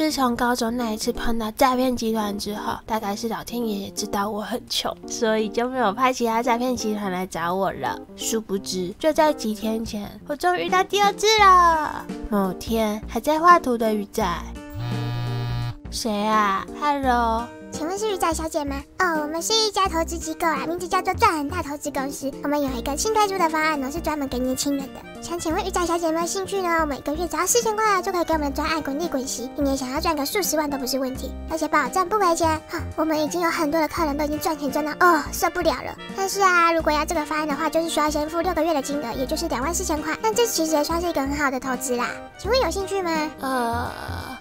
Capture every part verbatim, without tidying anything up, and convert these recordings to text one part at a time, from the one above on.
自从高中那一次碰到诈骗集团之后，大概是老天爷也知道我很穷，所以就没有派其他诈骗集团来找我了。殊不知，就在几天前，我终于遇到第二次了。某天，还在画图的鱼仔，谁啊 ？Hello。 请问是鱼仔小姐吗？哦，我们是一家投资机构啊，名字叫做赚很大投资公司。我们有一个新推出的方案呢，是专门给年轻人的。想请问鱼仔小姐有没有兴趣呢？我每个月只要四千块就可以给我们的专案滚利滚息，一年想要赚个数十万都不是问题，而且保证不赔钱。哈，我们已经有很多的客人都已经赚钱赚到哦受不了了。但是啊，如果要这个方案的话，就是需要先付六个月的金额，也就是两万四千块。但这其实也算是一个很好的投资啦。请问有兴趣吗？呃。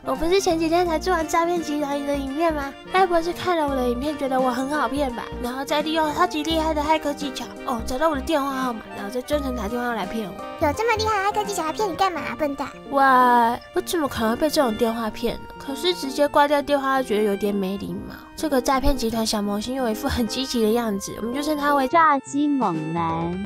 我不是前几天才做完诈骗集团的影片吗？该不会是看了我的影片觉得我很好骗吧？然后再利用超级厉害的骇客技巧，哦，找到我的电话号码，然后再专程打电话来骗我。有这么厉害的骇客技巧来骗你干嘛、啊，笨蛋？喂，我怎么可能被这种电话骗呢？可是直接挂掉电话，觉得有点没礼貌。这个诈骗集团小萌新有一副很积极的样子，我们就称他为炸鸡猛男。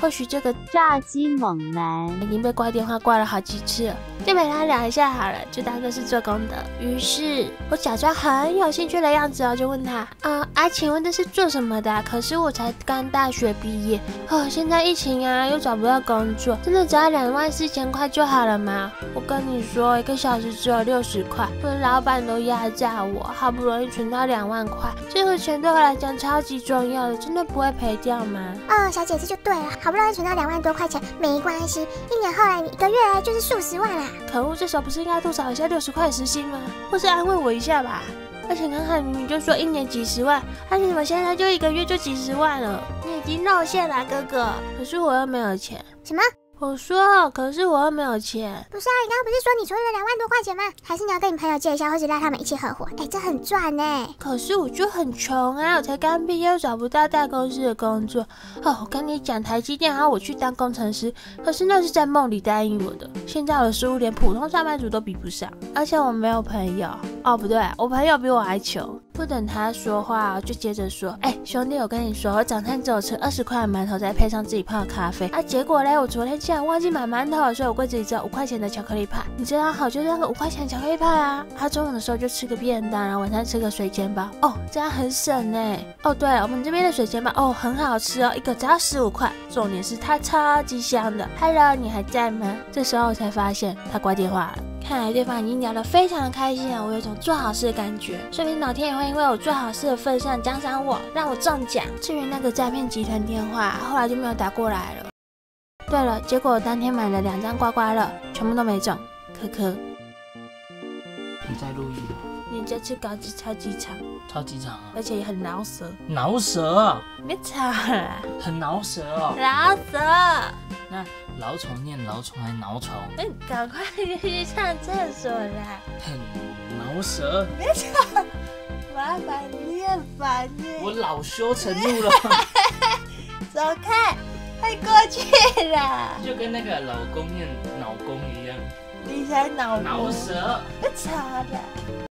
或许这个炸鸡猛男已经被挂电话挂了好几次了，就陪他聊一下好了，就当做是做功德。于是我假装很有兴趣的样子哦，就问他啊、呃、啊，请问这是做什么的、啊？可是我才刚大学毕业哦，现在疫情啊，又找不到工作，真的只要两万四千块就好了吗？我跟你说，一个小时只有六十块，我的老板都压榨我，好不容易存到两万块，这个钱对我来讲超级重要的，真的不会赔掉吗？哦，小姐这就对了。 好不容易存到两万多块钱，没关系。一年后来，你一个月就是数十万啦。可恶，这时候不是应该多少一下六十块时薪吗？或是安慰我一下吧。而且刚才明明就说一年几十万，而且我现在就一个月就几十万了，你已经露馅了，哥哥。可是我又没有钱。什么？ 我说，可是我又没有钱。不是啊，你刚刚不是说你存了两万多块钱吗？还是你要跟你朋友借一下，或者让他们一起合伙？哎，这很赚呢。可是我就很穷啊，我才刚毕业，又找不到大公司的工作。哦，我跟你讲，台积电还要我去当工程师，可是那是在梦里答应我的。现在我的收入连普通上班族都比不上，而且我没有朋友。哦，不对，我朋友比我还穷。 不等他说话，我就接着说：“哎、欸，兄弟，我跟你说，我早餐只有吃二十块的馒头，再配上自己泡的咖啡啊。结果嘞，我昨天竟然忘记买馒头了，所以我柜子里只有五块钱的巧克力派。你知道好，就是那个五块钱的巧克力派啊。他、啊、中午的时候就吃个便当，然后晚上吃个水煎包。哦，这样很省呢。哦，对了，我们这边的水煎包哦很好吃哦，一个只要十五块。重点是它超级香的。Hello， 你还在吗？这时候我才发现他挂电话了。” 看来对方已经聊得非常的开心了，我有种做好事的感觉，说不定老天也会因为我做好事的份上奖赏我，让我中奖。至于那个诈骗集团电话，后来就没有打过来了。对了，结果我当天买了两张刮刮乐，全部都没中，可可。你在录音吗？你这次稿子超级长，超级长啊，而且也很饶舌。饶舌？别吵了。很饶舌哦。饶舌。那。 老虫念老虫还挠虫，嗯，赶快去上厕所啦！很挠舌，别吵，麻烦你很烦呢。我恼羞成怒了，走开，快过去啦！就跟那个老公念老公一样，你才脑脑舌，别吵啦。